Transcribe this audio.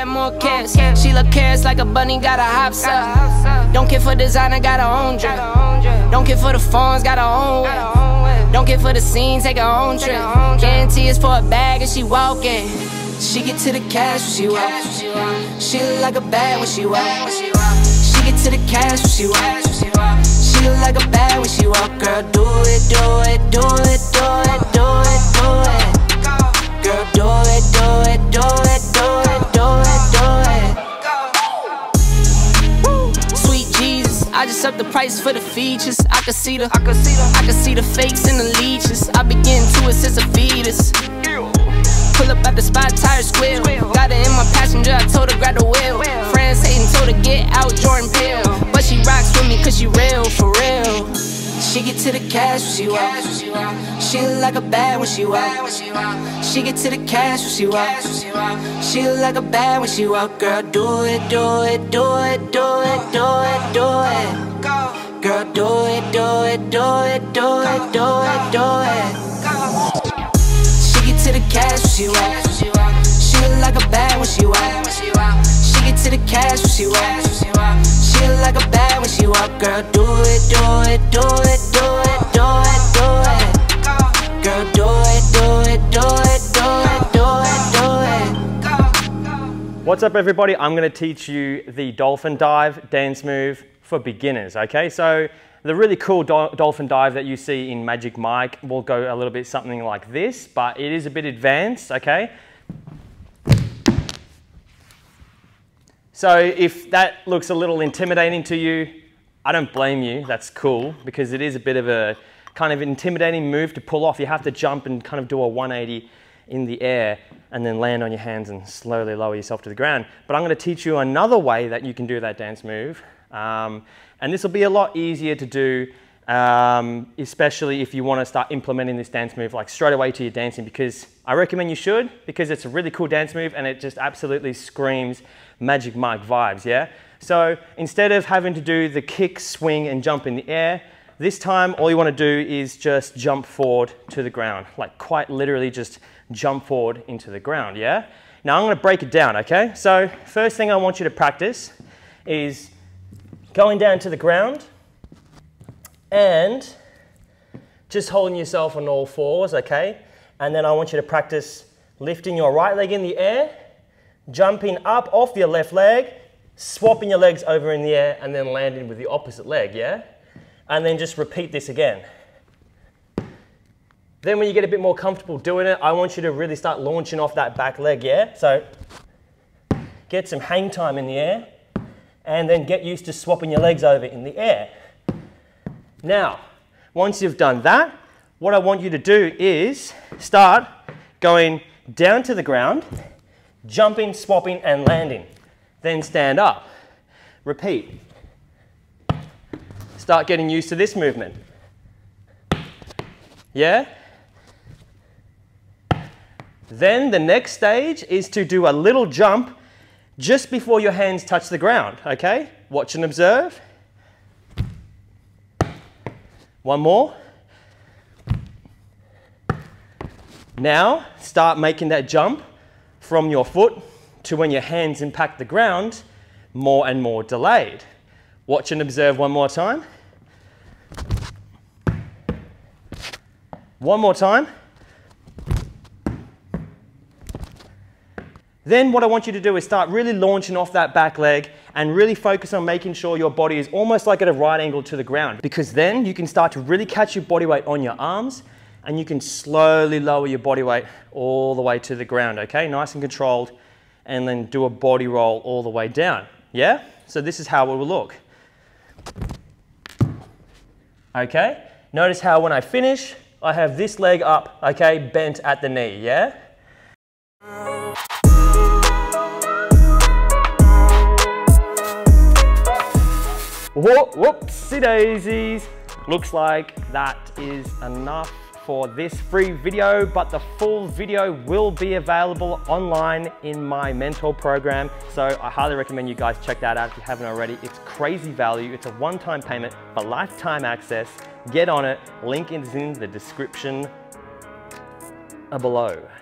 care, more cares. She look cares like a bunny, got a hops up. Don't care for designer, got her own drip. Don't care for the phones, got her own whip. Don't care for the scene, take her own trip. Guarantee is for a bag and she walking. She get to the cash when she walk. She look like a bag when she walk. She get to the cash when she walk. She look like a bag when she walk. Girl, do it, do it, do it, do it, do it, do it. Girl, do it, do it, do it, do it, do it, do it. Sweet Jesus, I just up the price for the features. I can see the, fakes and the leeches. I begin to it since a fetus. Pull up at the spot, tire squeal. Got it in my passenger, I told her grab the wheel. Friends hating, told her get out, Jordan Peele. But she rocks with me cause she real, for real. She get to the cash when she walk. She look like a bag when she walk. She get to the cash when she walk. She look like a bag when she walk. Girl, do it, do it, do it, do it, do it, do it. Girl, do it, do it, do it, do it, do it, do it. She get to the cash when she walk. She look like a bag when she walk. She get to the cash when she walk. She look like a bag when she walk. Girl, do it, do it, do it, do it, do it, do it. Girl, do it, do it, do it, do it, do it, do it. What's up, everybody? I'm going to teach you the dolphin dive dance move for beginners. Okay, so the really cool dolphin dive that you see in Magic Mike will go a little bit something like this, but it is a bit advanced, okay? So if that looks a little intimidating to you, I don't blame you, that's cool, because it is a bit of a kind of intimidating move to pull off. You have to jump and kind of do a 180 in the air and then land on your hands and slowly lower yourself to the ground. But I'm going to teach you another way that you can do that dance move. And this will be a lot easier to do, especially if you want to start implementing this dance move like straight away to your dancing, because I recommend you should, because it's a really cool dance move and it just absolutely screams Magic Mike vibes, yeah? So instead of having to do the kick, swing and jump in the air, this time all you want to do is just jump forward to the ground, like quite literally just jump forward into the ground, yeah? Now I'm going to break it down, okay? So first thing I want you to practice is going down to the ground and just holding yourself on all fours, okay? And then I want you to practice lifting your right leg in the air, jumping up off your left leg, swapping your legs over in the air, and then landing with the opposite leg, yeah? And then just repeat this again. Then when you get a bit more comfortable doing it, I want you to really start launching off that back leg, yeah? So get some hang time in the air, and then get used to swapping your legs over in the air. Now, once you've done that, what I want you to do is start going down to the ground, jumping, swapping, and landing. Then stand up. Repeat. Start getting used to this movement. Yeah? Then the next stage is to do a little jump just before your hands touch the ground, okay? Watch and observe. One more. Now, start making that jump from your foot to when your hands impact the ground, more and more delayed. Watch and observe one more time. One more time. Then what I want you to do is start really launching off that back leg and really focus on making sure your body is almost like at a right angle to the ground, because then you can start to really catch your body weight on your arms and you can slowly lower your body weight all the way to the ground, okay? Nice and controlled, and then do a body roll all the way down, yeah? So this is how it will look. Okay, notice how when I finish, I have this leg up, okay, bent at the knee, yeah? Whoopsie daisies. Looks like that is enough for this free video, but the full video will be available online in my mentor program. So I highly recommend you guys check that out if you haven't already. It's crazy value. It's a one-time payment for lifetime access. Get on it. Link is in the description below.